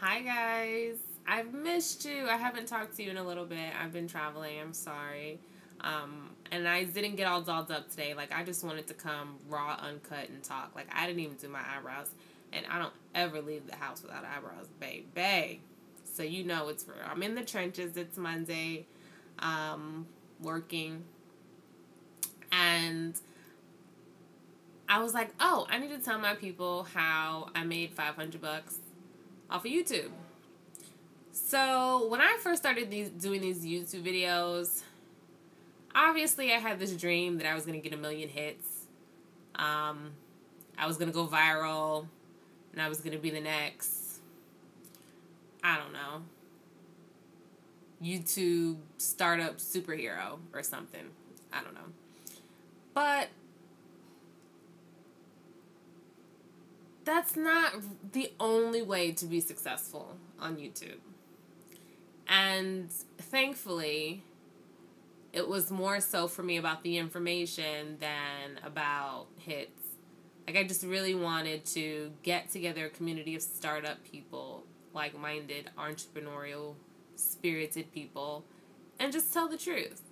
Hi guys, I've missed you. I haven't talked to you in a little bit. I've been traveling, I'm sorry. And I didn't get all dolled up today. Like, I just wanted to come raw, uncut, and talk. Like, I didn't even do my eyebrows, and I don't ever leave the house without eyebrows, baby. So you know it's real. I'm in the trenches. It's Monday, working, and I was like, oh, I need to tell my people how I made 500 bucks off of YouTube. So when I first started doing these YouTube videos, obviously I had this dream that I was going to get 1 million hits. I was going to go viral, and I was going to be the next, I don't know, YouTube startup superhero or something. I don't know. But that's not the only way to be successful on YouTube. And thankfully, it was more so for me about the information than about hits. Like, I just really wanted to get together a community of startup people, like-minded, entrepreneurial, spirited people, and just tell the truth.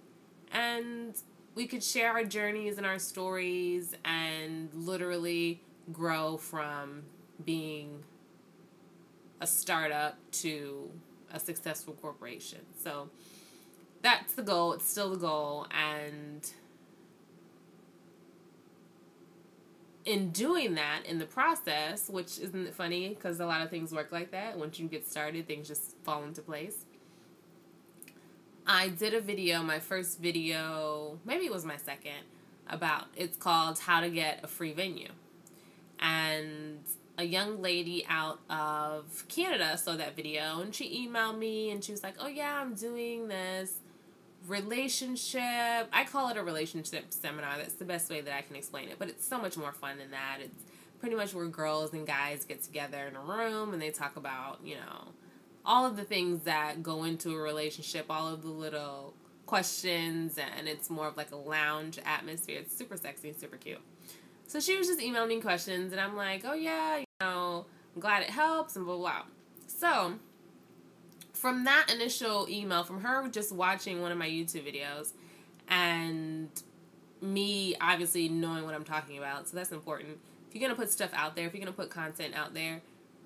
And we could share our journeys and our stories and literally grow from being a startup to a successful corporation. So that's the goal. It's still the goal. And in doing that, in the process, which isn't funny because a lot of things work like that. Once you get started, things just fall into place. I did a video, my first video, maybe it was my second, it's called How to Get a Free Venue. And a young lady out of Canada saw that video, and she emailed me, and she was like, oh yeah, I'm doing this relationship, I call it a relationship seminar, that's the best way that I can explain it, but it's so much more fun than that. It's pretty much where girls and guys get together in a room, and they talk about, you know, all of the things that go into a relationship, all of the little questions, and it's more of like a lounge atmosphere. It's super sexy, super cute. So she was just emailing me questions, and I'm like, oh yeah, you know, I'm glad it helps, and blah, blah, blah. So from that initial email, from her just watching one of my YouTube videos, and me obviously knowing what I'm talking about, so that's important. If you're going to put stuff out there, if you're going to put content out there,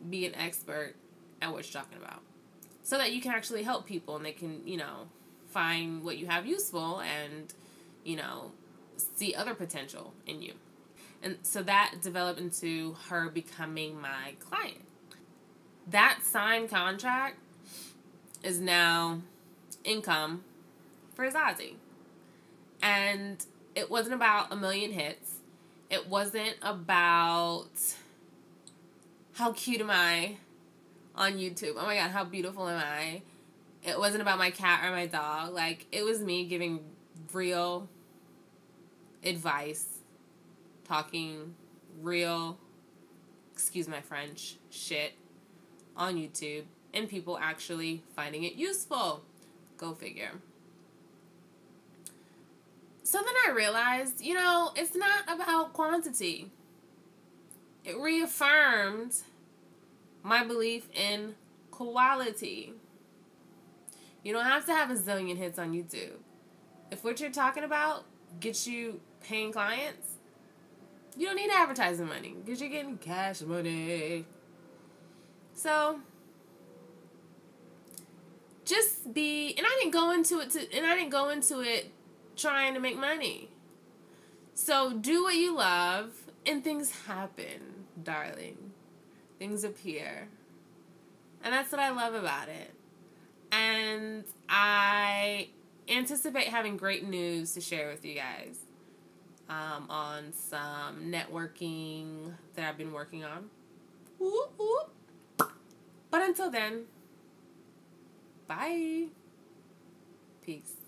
be an expert at what you're talking about, so that you can actually help people, and they can, you know, find what you have useful, and, you know, see other potential in you. And so that developed into her becoming my client. That signed contract is now income for Zazie. And it wasn't about 1 million hits. It wasn't about how cute am I on YouTube. Oh my God, how beautiful am I? It wasn't about my cat or my dog. Like, it was me giving real advice, talking real, excuse my French, shit on YouTube, and people actually finding it useful. Go figure. So then I realized, you know, it's not about quantity. It reaffirmed my belief in quality. You don't have to have 1 zillion hits on YouTube. If what you're talking about gets you paying clients, you don't need advertising money because you're getting cash money. So just be, and I didn't go into it trying to make money. So do what you love, and things happen, darling. Things appear. And that's what I love about it. And I anticipate having great news to share with you guys. On some networking that I've been working on. Ooh, ooh. But until then, bye. Peace.